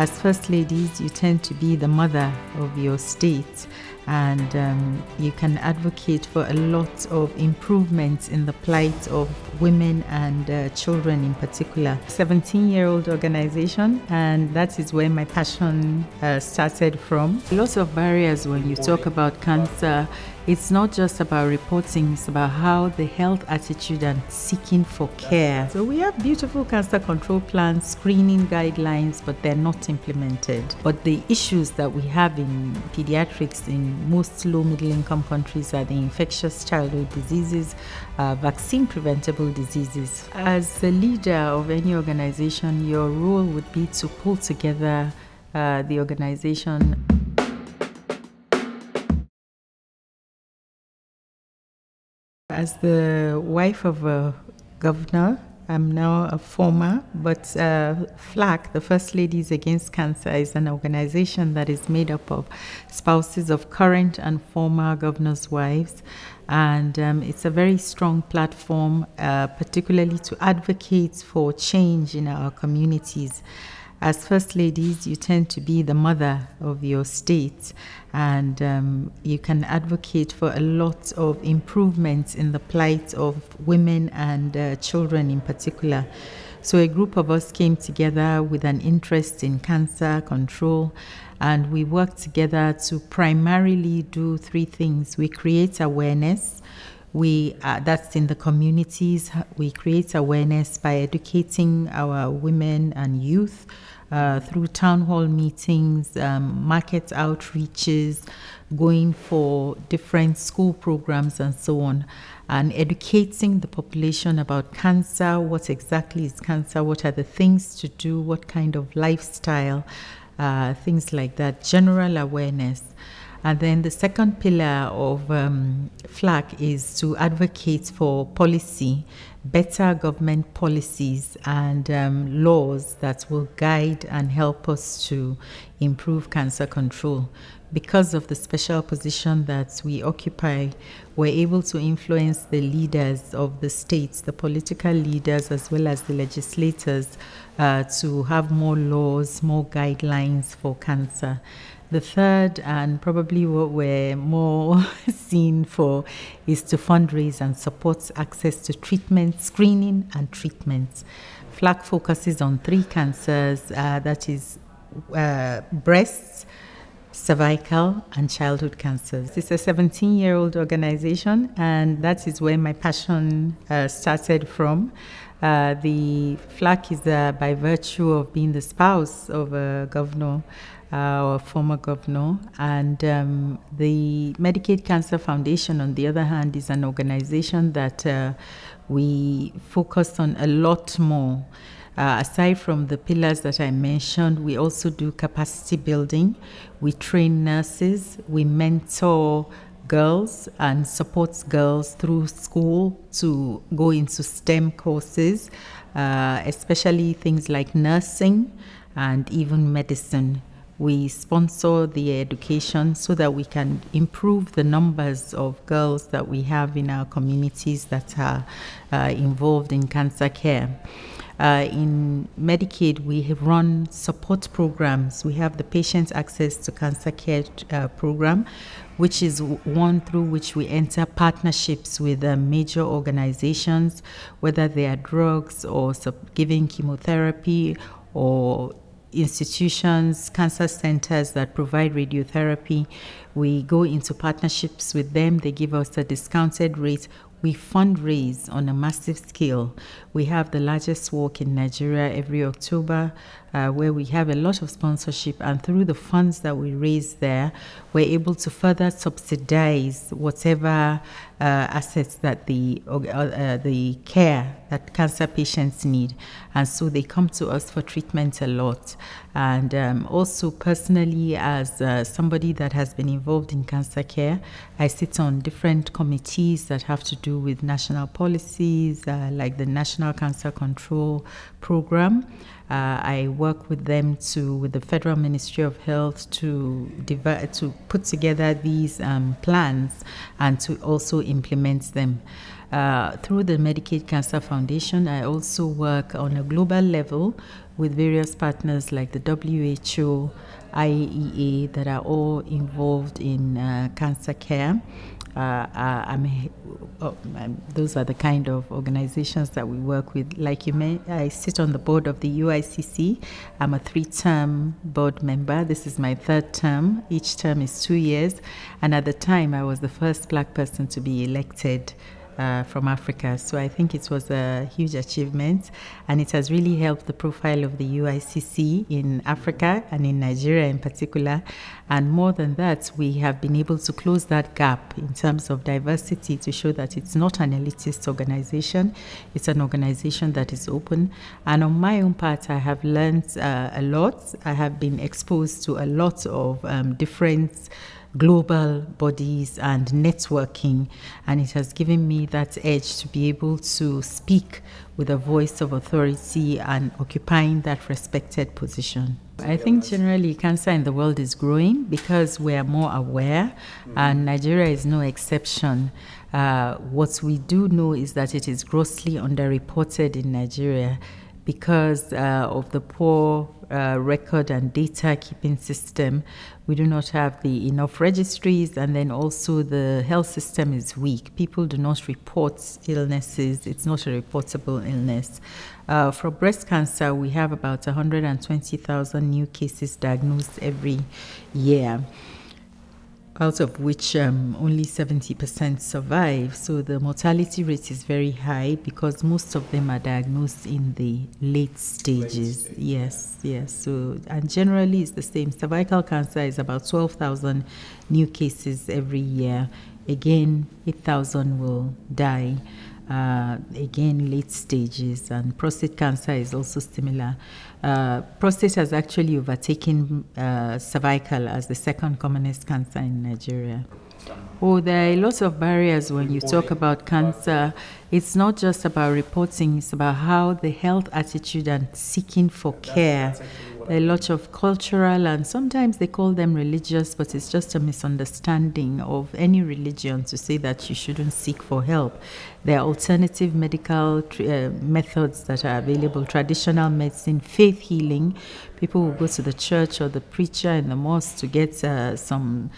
As First Ladies, you tend to be the mother of your state, and you can advocate for a lot of improvements in the plight of women and children in particular. 17-year-old organization, and that is where my passion started from. Lots of barriers when you talk about cancer. It's not just about reporting, it's about how the health attitude and seeking for care. So we have beautiful cancer control plans, screening guidelines, but they're not implemented. But the issues that we have in pediatrics in most low middle income countries are the infectious childhood diseases, vaccine preventable diseases. As the leader of any organization, your role would be to pull together the organization. As the wife of a governor, I'm now a former, but FLAC, the First Ladies Against Cancer, is an organization that is made up of spouses of current and former governors' wives. And it's a very strong platform, particularly to advocate for change in our communities. As First Ladies, you tend to be the mother of your state, and you can advocate for a lot of improvements in the plight of women and children in particular. So a group of us came together with an interest in cancer control, and we worked together to primarily do three things. We create awareness. That's in the communities. We create awareness by educating our women and youth through town hall meetings, market outreaches, going for different school programs and so on, and educating the population about cancer. What exactly is cancer? What are the things to do? What kind of lifestyle? Things like that, general awareness. And then the second pillar of FLAC is to advocate for policy, better government policies and laws that will guide and help us to improve cancer control. Because of the special position that we occupy, we're able to influence the leaders of the states, the political leaders as well as the legislators, to have more laws, more guidelines for cancer. The third, and probably what we're more seen for, is to fundraise and support access to treatment, screening and treatment. FLAC focuses on three cancers, that is breast, cervical and childhood cancers. It's a 17-year-old organization, and that is where my passion started from. The FLAC is by virtue of being the spouse of a governor or former governor, and the Medicaid Cancer Foundation, on the other hand, is an organization that we focus on a lot more. Aside from the pillars that I mentioned, we also do capacity building. We train nurses, we mentor girls and supports girls through school to go into STEM courses, especially things like nursing and even medicine. We sponsor the education so that we can improve the numbers of girls that we have in our communities that are involved in cancer care. In Medicaid, we have run support programs. We have the Patient Access to Cancer Care program, which is one through which we enter partnerships with major organizations, whether they are drugs or giving chemotherapy or institutions, cancer centers that provide radiotherapy. We go into partnerships with them. They give us a discounted rate. We fundraise on a massive scale. We have the largest walk in Nigeria every October, where we have a lot of sponsorship, and through the funds that we raise there, we're able to further subsidize whatever assets that the care that cancer patients need. And so they come to us for treatment a lot. And also personally, as somebody that has been involved in cancer care, I sit on different committees that have to do with national policies, like the National Cancer Control Program. I work with them with the Federal Ministry of Health to put together these plans and to also implement them. Through the Medicaid Cancer Foundation, I also work on a global level with various partners like the WHO, IAEA, that are all involved in cancer care. Those are the kind of organizations that we work with. Like you may, I sit on the board of the UICC. I'm a 3-term board member. This is my 3rd term. Each term is 2 years. And at the time, I was the first black person to be elected from Africa. So I think it was a huge achievement, and it has really helped the profile of the UICC in Africa and in Nigeria in particular. And more than that, we have been able to close that gap in terms of diversity to show that it's not an elitist organization, it's an organization that is open. And on my own part, I have learned a lot. I have been exposed to a lot of different global bodies and networking, and it has given me that edge to be able to speak with a voice of authority and occupying that respected position. I think generally cancer in the world is growing because we are more aware, and Nigeria is no exception. What we do know is that it is grossly underreported in Nigeria because of the poor record and data keeping system. We do not have the enough registries, and then also the health system is weak. People do not report illnesses. It's not a reportable illness. For breast cancer, we have about 120,000 new cases diagnosed every year, out of which only 70% survive. So the mortality rate is very high because most of them are diagnosed in the late stages. Yes, yes. So, and generally it's the same. Cervical cancer is about 12,000 new cases every year. Again, 8,000 will die. Again, late stages. And prostate cancer is also similar. Prostate has actually overtaken cervical as the 2nd commonest cancer in Nigeria. Oh, there are lots of barriers when you talk about cancer. It's not just about reporting, it's about how the health attitude and seeking for care. There are lots of cultural, and sometimes they call them religious, but it's just a misunderstanding of any religion to say that you shouldn't seek for help. There are alternative medical methods that are available, traditional medicine, faith healing. People will go to the church or the preacher in the mosque to get some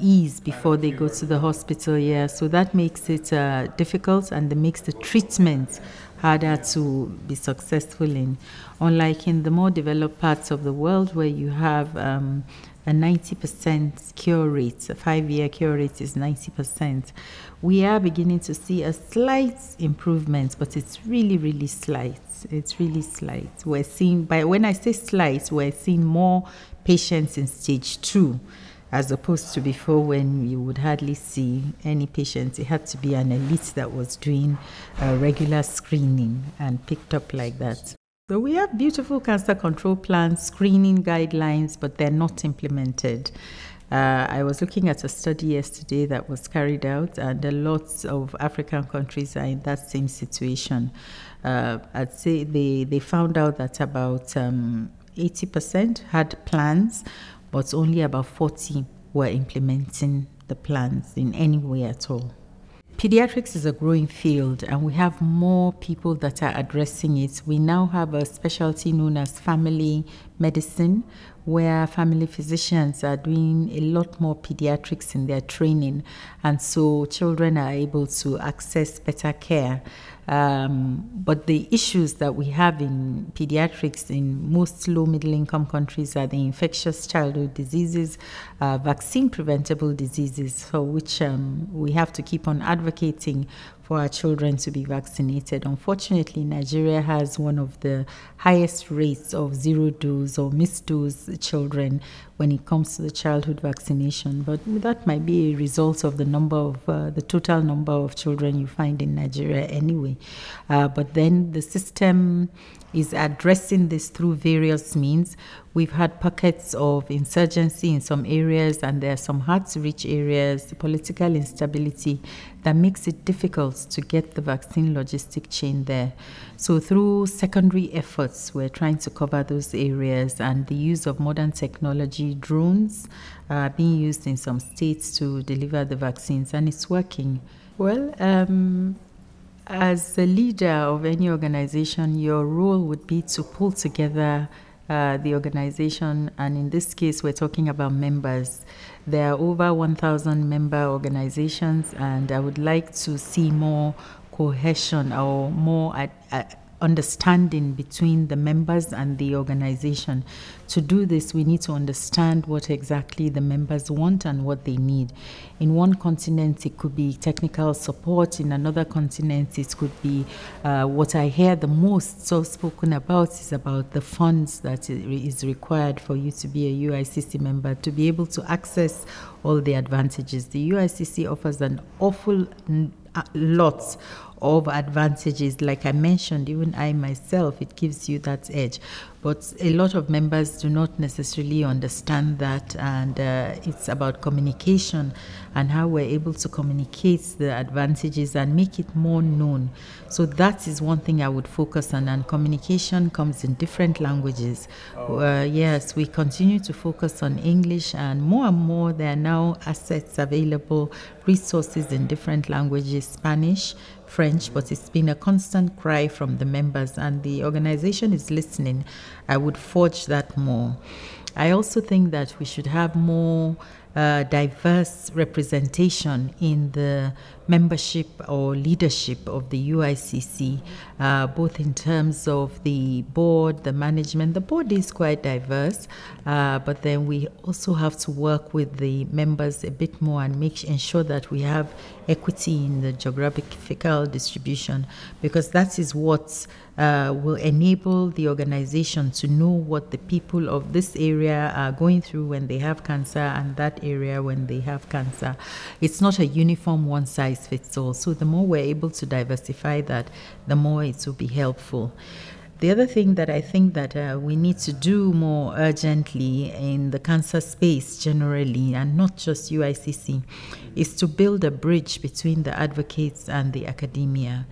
ease before they go to the hospital. Yeah, so that makes it difficult, and it makes the treatment harder to be successful in. Unlike in the more developed parts of the world where you have a 90% cure rate, a 5-year cure rate is 90%, we are beginning to see a slight improvement, but it's really, really slight. It's really slight. We're seeing, by when I say slight, we're seeing more patients in stage 2, as opposed to before when you would hardly see any patients. It had to be an elite that was doing regular screening and picked up like that. So we have beautiful cancer control plans, screening guidelines, but they're not implemented. I was looking at a study yesterday that was carried out, and a lot of African countries are in that same situation. I'd say they found out that about 80% had plans, but only about 40 were implementing the plans in any way at all. Pediatrics is a growing field, and we have more people that are addressing it. We now have a specialty known as family medicine, where family physicians are doing a lot more pediatrics in their training, and so children are able to access better care. But the issues that we have in pediatrics in most low-middle-income countries are the infectious childhood diseases, vaccine-preventable diseases, for which we have to keep on advocating for our children to be vaccinated. Unfortunately, Nigeria has one of the highest rates of zero-dose or missed-dose children when it comes to the childhood vaccination, but that might be a result of the number of the total number of children you find in Nigeria anyway. But then the system is addressing this through various means. We've had pockets of insurgency in some areas, and there are some hard-to-reach areas, the political instability that makes it difficult to get the vaccine logistic chain there. So through secondary efforts, we're trying to cover those areas, and the use of modern technology, drones, being used in some states to deliver the vaccines, and it's working well. As the leader of any organization, your role would be to pull together the organization, and in this case we're talking about members. There are over 1,000 member organizations, and I would like to see more cohesion or more understanding between the members and the organization. To do this, we need to understand what exactly the members want and what they need. In one continent, it could be technical support. In another continent, it could be what I hear the most so spoken about is about the funds that is required for you to be a UICC member to be able to access all the advantages. The UICC offers an awful lot of advantages. Like I mentioned, even I myself, it gives you that edge. But a lot of members do not necessarily understand that, and it's about communication and how we're able to communicate the advantages and make it more known. So that is one thing I would focus on, and communication comes in different languages. Yes, we continue to focus on English, and more there are now assets available, resources in different languages, Spanish, French, but it's been a constant cry from the members, and the organization is listening. I would forge that more. I also think that we should have more diverse representation in the membership or leadership of the UICC, both in terms of the board, the management. The board is quite diverse, but then we also have to work with the members a bit more and ensure that we have equity in the geographical distribution, because that is what will enable the organization to know what the people of this area are going through when they have cancer, and that area when they have cancer. It's not a uniform one size fits all. So the more we're able to diversify that, the more it will be helpful. The other thing that I think that we need to do more urgently in the cancer space generally, and not just UICC, is to build a bridge between the advocates and the academia.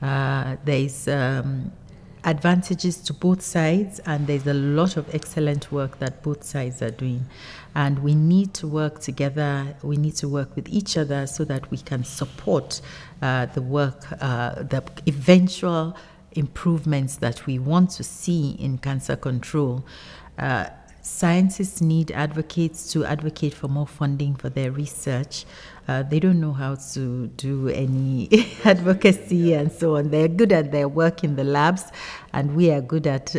There is advantages to both sides, and there's a lot of excellent work that both sides are doing. And we need to work together, we need to work with each other so that we can support the work, the eventual improvements that we want to see in cancer control. Scientists need advocates to advocate for more funding for their research. They don't know how to do any advocacy and so on. They're good at their work in the labs, and we are good at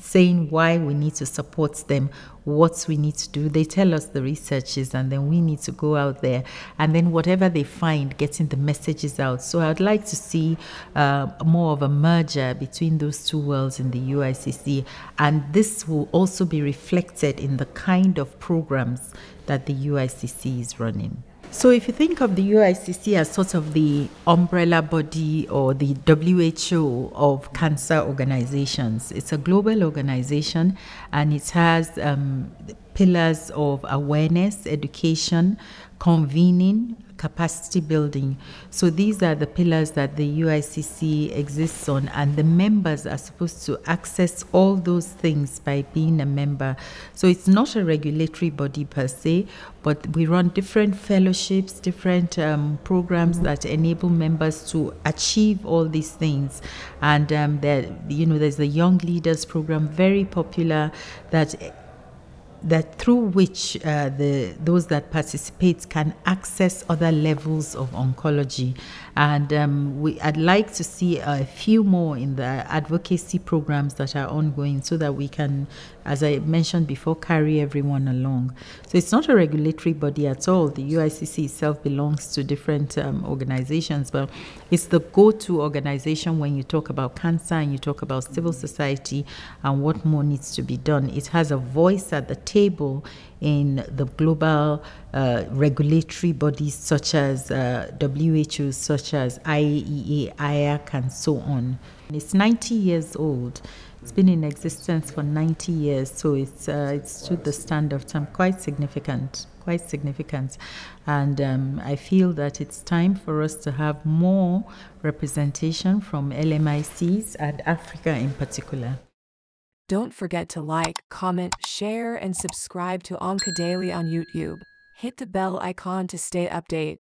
saying why we need to support them, what we need to do. They tell us the researches, and then we need to go out there, and then whatever they find, getting the messages out. So I'd like to see more of a merger between those two worlds in the UICC, and this will also be reflected in the kind of programs that the UICC is running. So if you think of the UICC as sort of the umbrella body or the WHO of cancer organizations, it's a global organization, and it has pillars of awareness, education, convening, capacity building. So these are the pillars that the UICC exists on, and the members are supposed to access all those things by being a member. So it's not a regulatory body per se, but we run different fellowships, different programs that enable members to achieve all these things. And there's the Young Leaders Program, very popular, that through which those that participate can access other levels of oncology. And I'd like to see a few more in the advocacy programs that are ongoing, so that we can, as I mentioned before, carry everyone along. So it's not a regulatory body at all. The UICC itself belongs to different organizations, but it's the go-to organization when you talk about cancer and you talk about civil society and what more needs to be done. It has a voice at the table in the global regulatory bodies such as WHO, such as IAEA, IAC, and so on. And it's 90 years old. It's been in existence for 90 years, so it's stood the stand of time. Quite significant. And I feel that it's time for us to have more representation from LMICs and Africa in particular. Don't forget to like, comment, share, and subscribe to OncoDaily on YouTube. Hit the bell icon to stay updated.